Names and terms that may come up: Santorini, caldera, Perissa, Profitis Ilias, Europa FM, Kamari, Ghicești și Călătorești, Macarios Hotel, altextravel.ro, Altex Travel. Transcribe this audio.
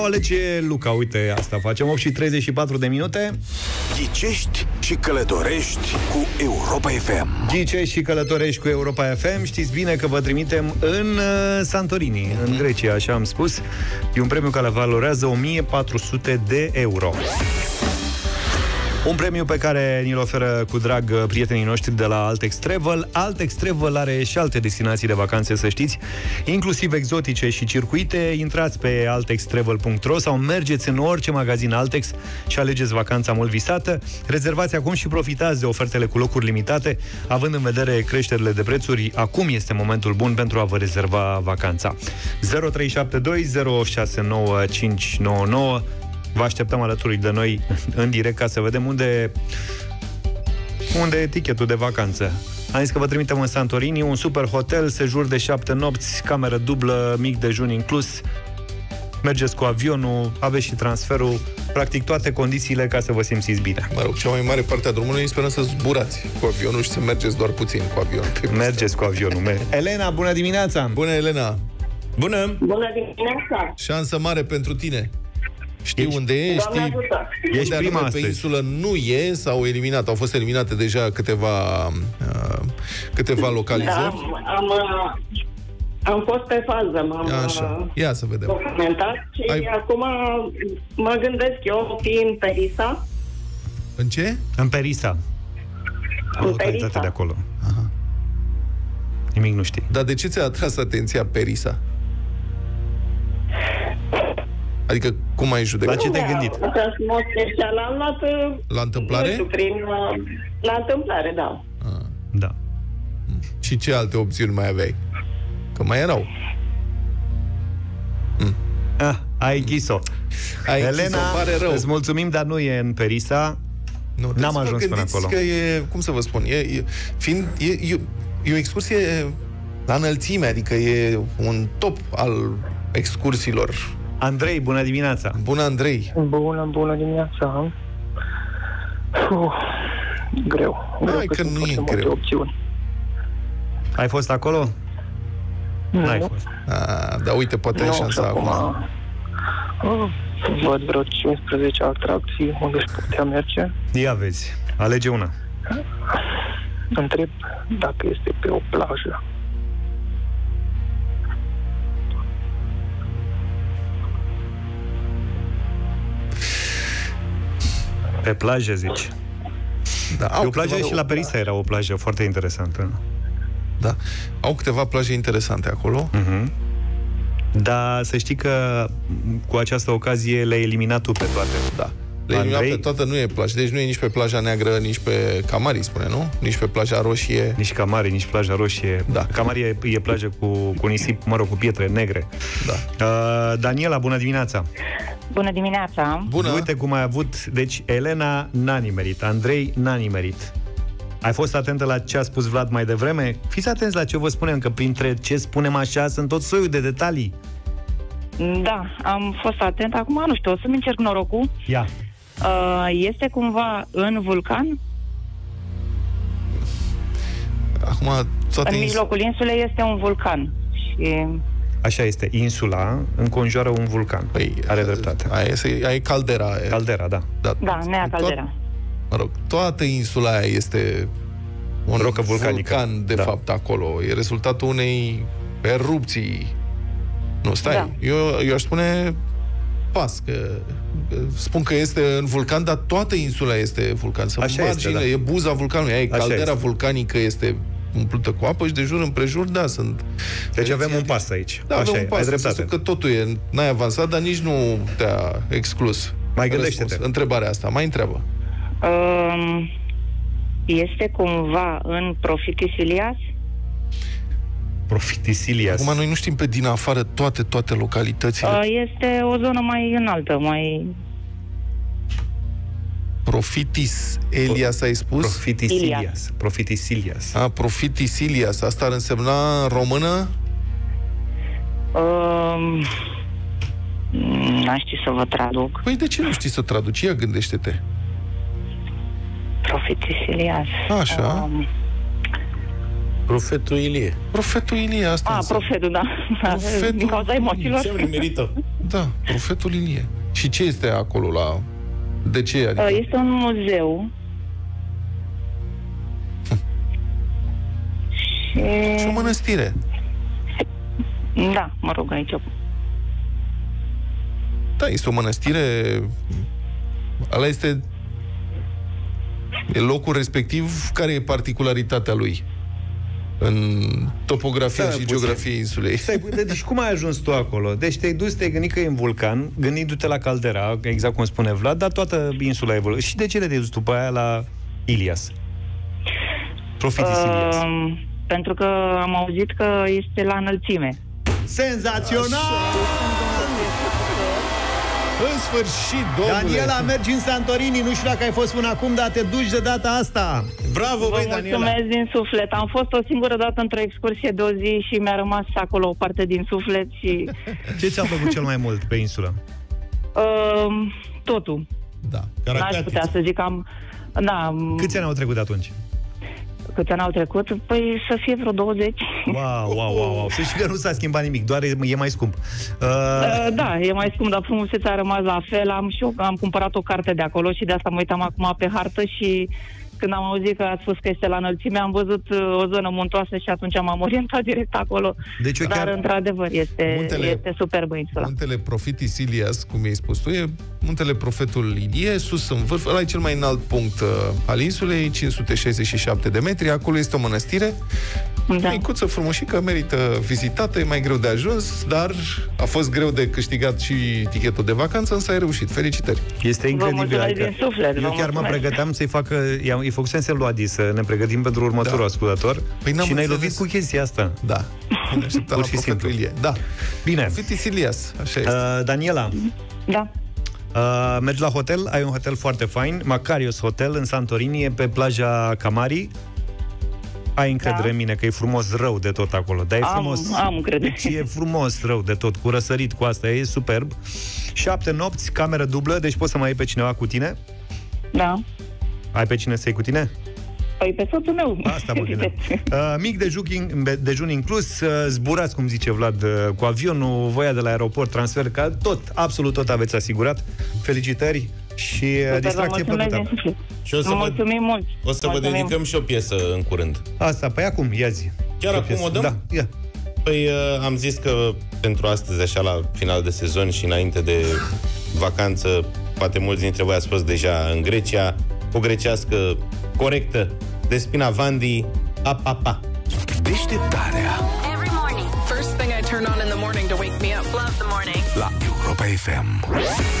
O alege Luca, uite, asta facem. 8:34 de minute. Ghicești și călătorești cu Europa FM. Ghicești și călătorești cu Europa FM. Știți bine că vă trimitem în Santorini, în Grecia, așa am spus. E un premiu care valorează 1400 de euro. Un premiu pe care ni-l oferă cu drag prietenii noștri de la Altex Travel. Altex Travel are și alte destinații de vacanțe, să știți, inclusiv exotice și circuite. Intrați pe altextravel.ro sau mergeți în orice magazin Altex și alegeți vacanța mult visată. Rezervați acum și profitați de ofertele cu locuri limitate. Având în vedere creșterile de prețuri, acum este momentul bun pentru a vă rezerva vacanța. 0372 069599. Vă așteptăm alături de noi în direct ca să vedem unde e tichetul de vacanță. Am zis că vă trimitem în Santorini, un super hotel, sejur de 7 nopți, cameră dublă, mic dejun inclus. Mergeți cu avionul, aveți și transferul, practic toate condițiile ca să vă simțiți bine. Mă rog, cea mai mare parte a drumului sperăm să zburați cu avionul și să mergeți doar puțin cu avionul. Mergeți cu avionul. Elena, bună dimineața! Bună, Elena! Bună! Bună dimineața! Șansă mare pentru tine! Știi unde e, știi? Ești prima pe insulă, nu e, s-au eliminat, au fost eliminate deja câteva localizări. Da, am fost pe fază, m-am documentat și acum mă gândesc eu fi în Perissa. În ce? În Perissa. Am localitate de acolo. Aha. Nimic nu știi. Dar de ce ți-a atras atenția Perissa? Adică, cum ai judecat? La ce te-ai gândit? L-am luat... La întâmplare? Nu știu, la întâmplare, da. Ah, da. Și ce alte opțiuni mai aveai? Că mai erau. Ai ghis-o. Elena, pare rău. Îți mulțumim, dar nu e în Perissa. Nu, n-am ajuns până acolo. Că e, cum să vă spun, e o excursie la înălțime, adică e un top al excursiilor. Andrei, bună dimineața! Bună, Andrei! Bună dimineața! Greu. Hai că nu e greu. Ai fost acolo? Nu. Ai fost. Dar uite, poate ai șansa acum. Văd vreo 15 atracții unde își putea merge. Ia vezi, alege una. Întreb dacă este pe o plajă. Pe plajă, zici. Da, o plajă și la Perissa era o plajă foarte interesantă. Da. Au câteva plaje interesante acolo. Uh-huh. Dar să știi că cu această ocazie le-ai eliminat tu pe toate. Da. Le-ai eliminat pe toate, nu e plajă. Deci nu e nici pe plaja neagră, nici pe Kamari, spune, nu? Nici pe plaja roșie. Nici Kamari, nici plaja roșie. Da. Kamari e plajă cu nisip, mă rog, cu pietre negre. Da. Daniela, bună dimineața! Bună dimineața! Bună! Uite cum ai avut... Deci, Elena n-a nimerit, Andrei n-a nimerit. Ai fost atentă la ce a spus Vlad mai devreme? Fiți atenți la ce vă spunem, că printre ce spunem așa sunt tot soiul de detalii. Da, am fost atent. Acum, nu știu, o să-mi încerc norocul. Ia! Este cumva în vulcan? Acum, în mijlocul insulei este un vulcan și... Așa este, insula înconjoară un vulcan. Păi, are dreptate. Aia e caldera. Caldera, da. Da, nea caldera. Mă rog, toată insula aia este un rocă vulcanică. Vulcan, de fapt, acolo. E rezultatul unei erupții. Nu, stai. Da. Eu aș spune pas, că spun că este în vulcan, dar toată insula este vulcan. Așa este, da. E buza vulcanului, aia e caldera vulcanică, este... umplută cu apă și de jur împrejur, da, sunt... Deci avem un pas aici. Da, avem un pas, pentru că totul e, n-ai avansat, dar nici nu te-a exclus. Mai gândește-te. Întrebarea asta, mai întreabă. Este cumva în Profitis Ilias? Profitis Ilias. Acum noi nu știm pe din afară toate localitățile. Este o zonă mai înaltă, mai... Profitis Ilias, ai spus? Profitis Ilias. Profitis Ilias. Profitis Ilias. Asta ar însemna în română? N-aș ști să vă traduc. Păi de ce nu știi să traduci? Ia gândește-te. Profitis Ilias. Așa. Profetul Ilie. Profetul Ilie, asta înseamnă. Profetul, da. Din cauza emoțiilor. Da, Profetul Ilie. Și ce este acolo la... De ce? Adică... Este un muzeu. Și o mănăstire. Da, mă rog, aici. Da, este o mănăstire. Ala este locul respectiv. Care e particularitatea lui în topografie și geografie insulei? Deci cum ai ajuns tu acolo? Deci te-ai dus, te-ai gândit că e în vulcan, gândindu-te la caldera, exact cum spune Vlad, dar toată insula e vulcan. Și de ce te-ai dus după aia la Ilias? Profitis Ilias. Pentru că am auzit că este la înălțime. Senzațional! În sfârșit, domnule! Daniela, mergi în Santorini, nu știu dacă ai fost până acum, dar te duci de data asta! Bravo, băi, Daniela! Vă mulțumesc din suflet! Am fost o singură dată într-o excursie de o zi și mi-a rămas acolo o parte din suflet și... Ce ți-a plăcut cel mai mult pe insulă? Totul. Da. N-aș putea să zic, am... Da. Câți ani au trecut de atunci? Câți ani au trecut? Păi să fie vreo 20. Wow. Să știi că nu s-a schimbat nimic, doar e mai scump. Da, e mai scump, dar frumusețea a rămas la fel. Am cumpărat o carte de acolo și de asta mă uitam acum pe hartă și când am auzit că ați spus că este la înălțime, am văzut o zonă muntoasă și atunci m-am orientat direct acolo. Deci, dar, într-adevăr, este superbă insula. Muntele Profitis Ilias, cum i-ai spus tu, e muntele Profetul Ilie, sus în vârf. Ăla e cel mai înalt punct al insulei, 567 de metri. Acolo este o mănăstire. Da. Micuță, frumușică, merită vizitată, e mai greu de ajuns, dar a fost greu de câștigat și tichetul de vacanță, însă ai reușit. Felicitări! Este incredibil. Eu chiar mă pregăteam să-i facă... Îi făcusem să-l luadi, să ne pregătim pentru următorul ascultător. Păi și ne-ai lovit cu chestia asta. Da. Pur și simplu. Da. Bine. Profitis Ilias. Așa este. Daniela. Da. Mergi la hotel, ai un hotel foarte fain, Macarios Hotel, în Santorini, pe plaja Kamari. Ai încredere în mine că e frumos rău de tot acolo. Dar e frumos. Am încredere. Și e frumos rău de tot, cu răsărit, cu asta, e superb. 7 nopți, cameră dublă, deci poți să mai iei pe cineva cu tine. Da. Ai pe cine să iei cu tine? Păi pe soțul meu. Asta mă gândeam. Mic dejun inclus, zburați, cum zice Vlad, cu avionul, voia de la aeroport, transfer, ca tot, absolut tot aveți asigurat. Felicitări și distracție plăcută. Și mulțumim mult. O să vă dedicăm și o piesă în curând. Asta, păi acum, ia zi. Chiar acum o dăm? Da, ia. Păi am zis că pentru astăzi, așa la final de sezon și înainte de vacanță, poate mulți dintre voi ați fost deja în Grecia, o grecească corectă de Spinavandi, Apapa. Deșteptarea la Europa FM.